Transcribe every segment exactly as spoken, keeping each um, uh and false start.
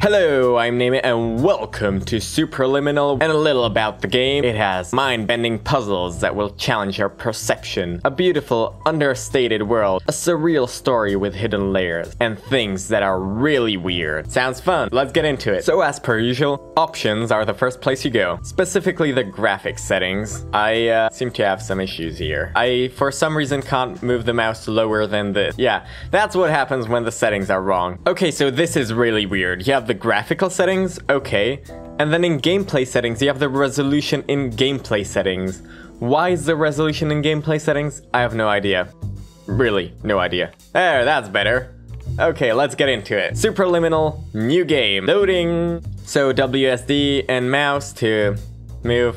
Hello, I'm Name It, and welcome to Superliminal, and a little about the game. It has mind-bending puzzles that will challenge your perception, a beautiful, understated world, a surreal story with hidden layers, and things that are really weird. Sounds fun, let's get into it. So as per usual, options are the first place you go, specifically the graphics settings. I uh, seem to have some issues here. I, for some reason, can't move the mouse lower than this. Yeah, that's what happens when the settings are wrong. Okay, so this is really weird. You have the graphical settings, okay, and then in gameplay settings you have the resolution in gameplay settings. Why is the resolution in gameplay settings? I have no idea. Really, no idea. There, that's better. Okay, let's get into it. Superliminal, new game, loading. So W S D and mouse to move.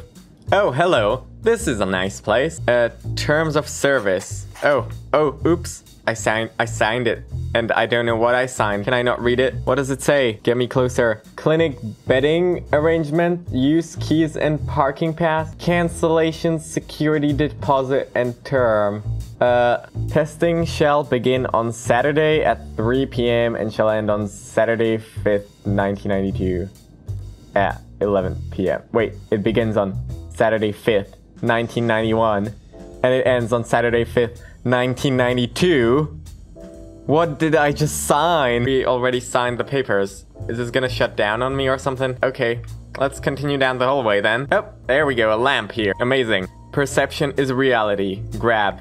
Oh, hello. This is a nice place. Uh, terms of service. Oh, oh, oops. I signed, I signed it, and I don't know what I signed. Can I not read it? What does it say? Get me closer. Clinic bedding arrangement, use keys and parking pass, cancellation, security deposit, and term. Uh, testing shall begin on Saturday at three p m and shall end on Saturday fifth, nineteen ninety-two at eleven p m Wait, it begins on Saturday fifth, nineteen ninety-one, and it ends on Saturday fifth, nineteen ninety-two? What did I just sign? We already signed the papers. Is this gonna shut down on me or something? Okay, let's continue down the hallway then. Oh, there we go, a lamp here. Amazing. Perception is reality. Grab.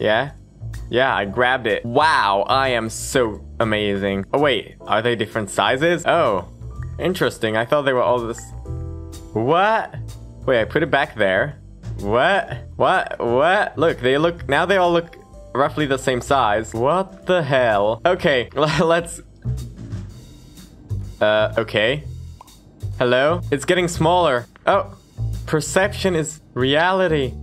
Yeah? Yeah, I grabbed it. Wow, I am so amazing. Oh wait, are they different sizes? Oh, interesting. I thought they were all this... What? Wait, I put it back there. What? What? What? Look, they look... Now they all look roughly the same size. What the hell? Okay, let's... Uh, okay. Hello? It's getting smaller. Oh, perception is reality.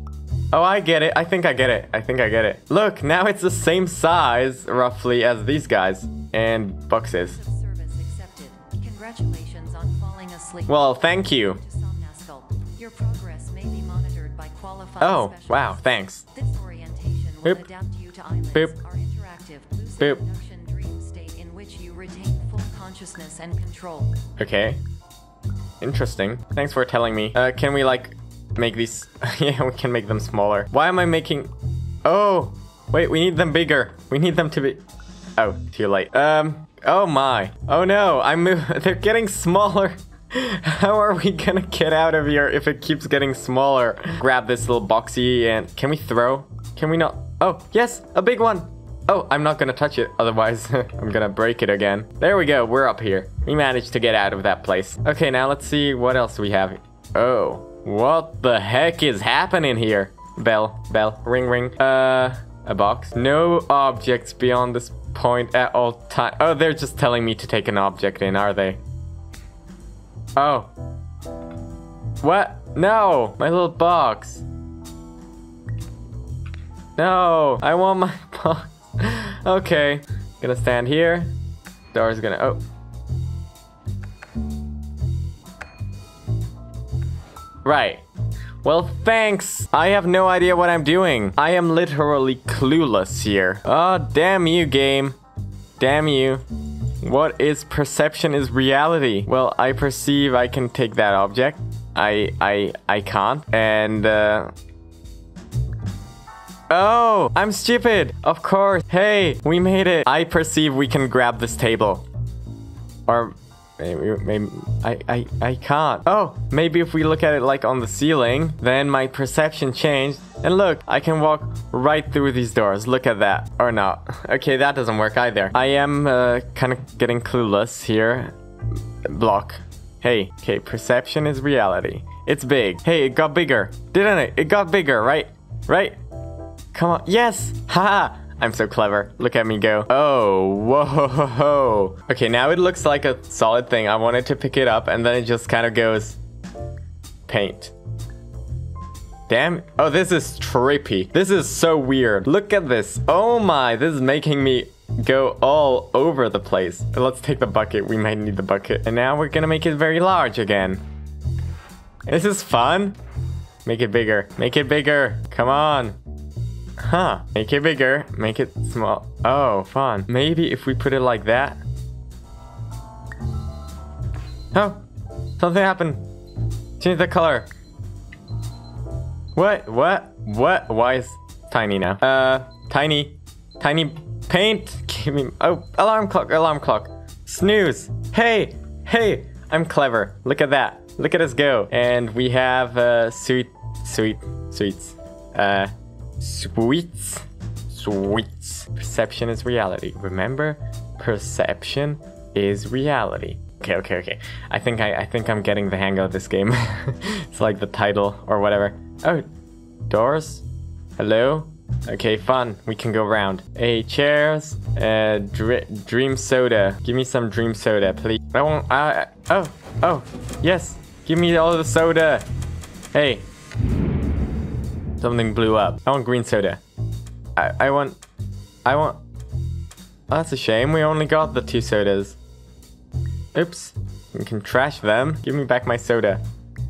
Oh, I get it. I think I get it. I think I get it. Look, now it's the same size, roughly, as these guys. And boxes. Service accepted. Congratulations on falling asleep. Well, thank you. Your progress may be monitored by qualified oh, specialists. Wow, thanks. This orientation will Boop. Adapt you to islands, Boop. Our interactive lucid Boop. Induction dream state in which you retain full consciousness and control. Okay. Interesting. Thanks for telling me. Uh, can we, like, make these... yeah, we can make them smaller. Why am I making... Oh! Wait, we need them bigger. We need them to be... Oh, too late. Um, oh my. Oh no, I moved... They're getting smaller. How are we gonna get out of here if it keeps getting smaller? Grab this little boxy and... Can we throw? Can we not? Oh, yes! A big one! Oh, I'm not gonna touch it, otherwise I'm gonna break it again. There we go, we're up here. We managed to get out of that place. Okay, now let's see what else we have. Oh, what the heck is happening here? Bell, bell, ring, ring. Uh, a box. No objects beyond this point at all time. Oh, they're just telling me to take an object in, are they? Oh. What? No! My little box. No! I want my box. Okay. Gonna stand here. Door's gonna... Oh. Right. Well, thanks! I have no idea what I'm doing. I am literally clueless here. Oh, damn you, game. Damn you. What is perception is reality? Well, I perceive I can take that object. I, I, I can't. And, uh... Oh! I'm stupid! Of course! Hey! We made it! I perceive we can grab this table. Or... Maybe, maybe... I, I, I can't. Oh! Maybe if we look at it like on the ceiling, then my perception changed. And look! I can walk right through these doors. Look at that. Or not. Okay, that doesn't work either. I am uh, kind of getting clueless here. Block. Hey. Okay, perception is reality. It's big. Hey, it got bigger. Didn't it? It got bigger, right? Right? Come on. Yes! Haha! I'm so clever. Look at me go. Oh, whoa, ho, ho, ho. Okay, now it looks like a solid thing. I wanted to pick it up, and then it just kind of goes... Paint. Damn. Oh, this is trippy. This is so weird. Look at this. Oh my, this is making me go all over the place. Let's take the bucket. We might need the bucket. And now we're gonna make it very large again. This is fun. Make it bigger. Make it bigger. Come on. Huh. Make it bigger. Make it small. Oh, fun. Maybe if we put it like that. Oh, something happened. Change the color. What? What? What? Why is tiny now? Uh, tiny, tiny paint. Give me. Oh, alarm clock. Alarm clock. Snooze. Hey, hey. I'm clever. Look at that. Look at us go. And we have uh, sweet, sweet, sweets. Uh, sweets, sweets. Perception is reality. Remember, perception is reality. Okay, okay, okay. I think I, I think I'm getting the hang of this game. It's like the title or whatever. Oh, doors? Hello? Okay, fun. We can go round. Hey, chairs. Uh, dr dream soda. Give me some dream soda, please. I won't. I, I, oh, oh, yes. Give me all the soda. Hey. Something blew up. I want green soda. I, I want. I want. Oh, that's a shame. We only got the two sodas. Oops. We can trash them. Give me back my soda.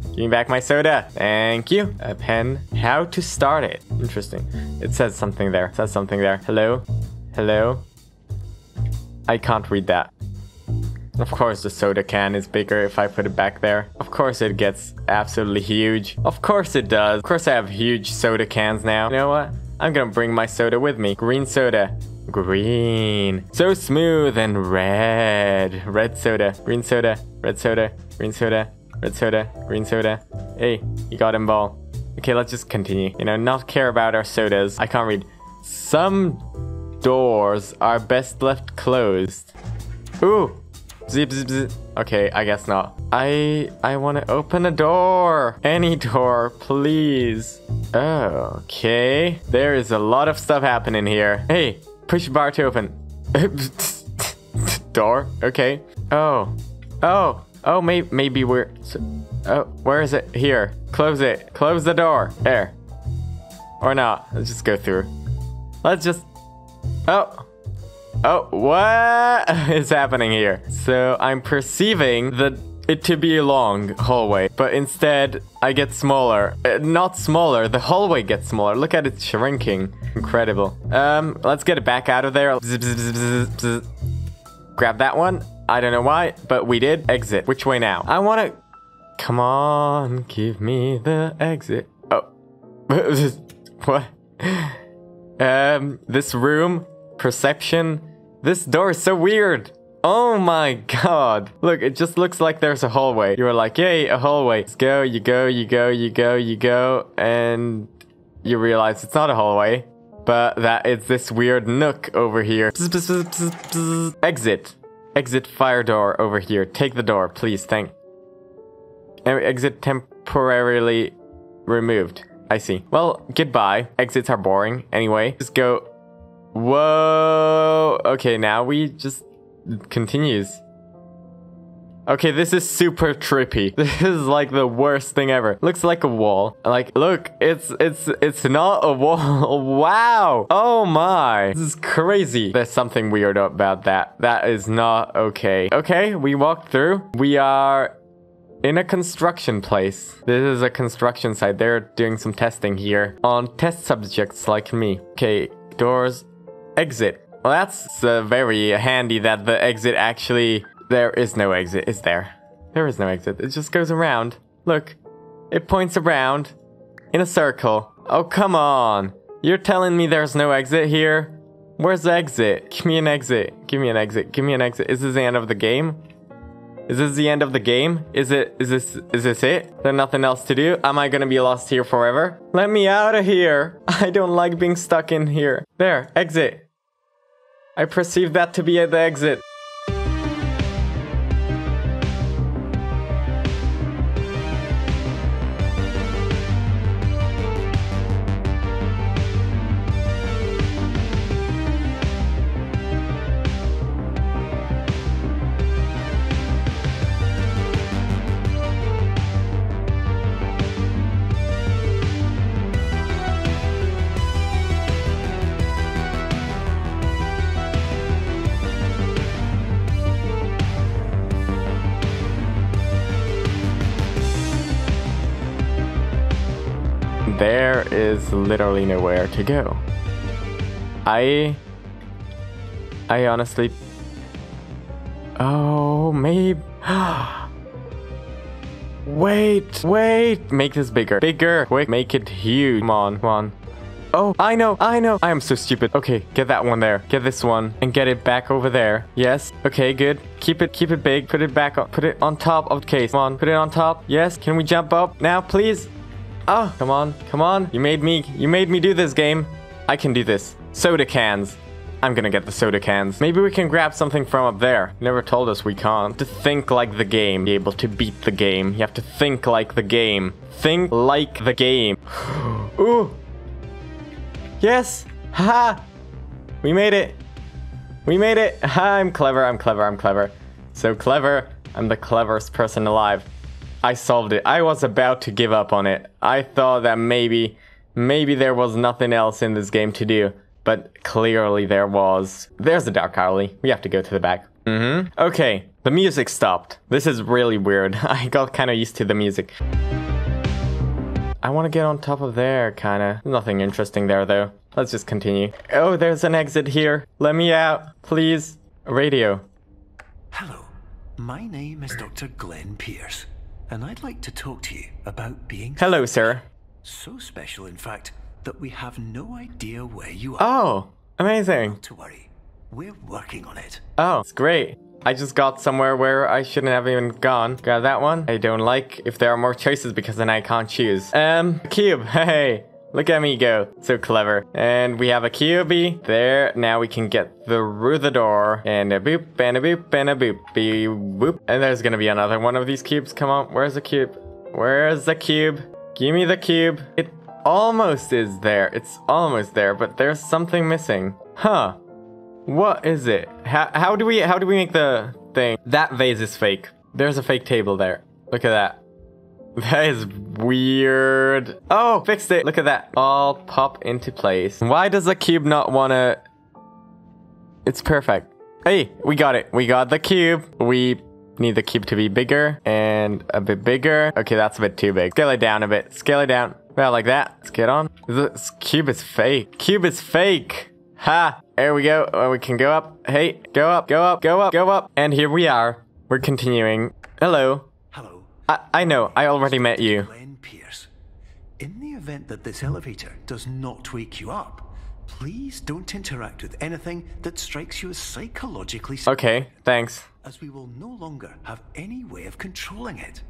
Give me back my soda. Thank you. A pen. How to start it. Interesting. It says something there. It says something there. Hello? Hello? I can't read that. Of course the soda can is bigger if I put it back there. Of course it gets absolutely huge. Of course it does. Of course I have huge soda cans now. You know what? I'm gonna bring my soda with me. Green soda. Green. So smooth and red. Red soda. Green soda. Red soda. Green soda. Red soda, green soda. Hey, you got him, ball. Okay, let's just continue. You know, not care about our sodas. I can't read. Some doors are best left closed. Ooh. Zip, zip, zip. Okay, I guess not. I I want to open a door. Any door, please. Okay. There is a lot of stuff happening here. Hey, push bar to open. Door. Okay. Oh. Oh. Oh, may maybe we're... Oh, where is it? Here. Close it. Close the door. There. Or not. Let's just go through. Let's just... Oh. Oh, what is happening here? So I'm perceiving the, it to be a long hallway, but instead I get smaller. Uh, not smaller. The hallway gets smaller. Look at it shrinking. Incredible. Um, let's get it back out of there. Bzz, bzz, bzz, bzz. Grab that one. I don't know why, but we did. Exit. Which way now? I want to... Come on, give me the exit. Oh. What? Um, this room, perception. This door is so weird. Oh my god. Look, it just looks like there's a hallway. You were like, yay, a hallway. Let's go, you go, you go, you go, you go. And you realize it's not a hallway, but that it's this weird nook over here. Exit. Exit fire door over here. Take the door, please. Thank. Exit temporarily removed. I see. Well, goodbye. Exits are boring. Anyway, just go. Whoa. Okay, now we just it continues. Okay, this is super trippy. This is like the worst thing ever. Looks like a wall. Like, look, it's it's it's not a wall. Wow. Oh my. This is crazy. There's something weird about that. That is not okay. Okay, we walked through. We are in a construction place. This is a construction site. They're doing some testing here on test subjects like me. Okay, doors, exit. Well, that's uh, very handy that the exit actually... There is no exit, is there? There is no exit. It just goes around. Look, it points around in a circle. Oh, come on. You're telling me there's no exit here? Where's the exit? Give me an exit. Give me an exit. Give me an exit. Is this the end of the game? Is this the end of the game? Is it, is this, is this it? There's nothing else to do? Am I gonna be lost here forever? Let me out of here. I don't like being stuck in here. There, exit. I perceive that to be at the exit. There is literally nowhere to go. I... I honestly... Oh, maybe... Wait, wait. Make this bigger. Bigger. Quick, make it huge. Come on, come on. Oh, I know, I know. I am so stupid. Okay, get that one there. Get this one and get it back over there. Yes. Okay, good. Keep it, keep it big. Put it back up. Put it on top of the case. Come on, put it on top. Yes. Can we jump up now, please? Oh, come on, come on. You made me, you made me do this game. I can do this. Soda cans. I'm gonna get the soda cans. Maybe we can grab something from up there. Never told us we can't. To think like the game. Be able to beat the game. You have to think like the game. Think like the game. Ooh. Yes. Haha. We made it. We made it. I'm clever. I'm clever. I'm clever. So clever. I'm the cleverest person alive. I solved it. I was about to give up on it. I thought that maybe, maybe there was nothing else in this game to do. But clearly there was. There's the dark alley. We have to go to the back. Mm-hmm. Okay, the music stopped. This is really weird. I got kind of used to the music. I want to get on top of there, kind of. Nothing interesting there, though. Let's just continue. Oh, there's an exit here. Let me out, please. Radio. Hello, my name is Doctor Glenn Pierce, and I'd like to talk to you about being... Hello, sir. So special, in fact, that we have no idea where you are. Oh, amazing. Not to worry. We're working on it. Oh, it's great. I just got somewhere where I shouldn't have even gone. Grab that one. I don't like if there are more choices because then I can't choose. Um, cube. Hey, look at me go. So clever. And we have a cubey. There. Now we can get through the door. And a boop, and a boop, and a boop. Be boop. And there's going to be another one of these cubes. Come on. Where's the cube? Where's the cube? Give me the cube. It almost is there. It's almost there, but there's something missing. Huh. What is it? How, how do we how do we make the thing? That vase is fake. There's a fake table there. Look at that. That is weird. Oh, fixed it. Look at that. All pop into place. Why does the cube not wanna... It's perfect. Hey, we got it. We got the cube. We need the cube to be bigger and a bit bigger. Okay, that's a bit too big. Scale it down a bit. Scale it down. Well, like that. Let's get on. This cube is fake. Cube is fake. Ha! There we go. Oh, we can go up. Hey, go up, go up, go up, go up. And here we are. We're continuing. Hello. Hello. I, I know. I already met you. Glenn Pierce. In the event that this elevator does not wake you up, please don't interact with anything that strikes you as psychologically... Okay, thanks. ...as we will no longer have any way of controlling it.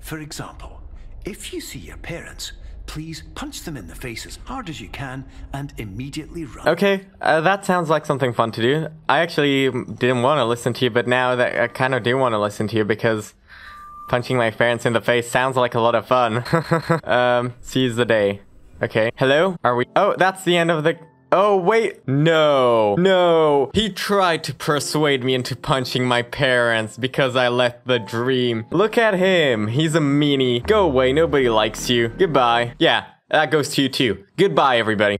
For example, if you see your parents... Please punch them in the face as hard as you can and immediately run. Okay, uh, that sounds like something fun to do. I actually didn't want to listen to you, but now that I kind of do want to listen to you because punching my parents in the face sounds like a lot of fun. um, seize the day. Okay, hello? Are we... Oh, that's the end of the... Oh, wait. No, no. He tried to persuade me into punching my parents because I left the dream. Look at him. He's a meanie. Go away. Nobody likes you. Goodbye. Yeah, that goes to you too. Goodbye, everybody.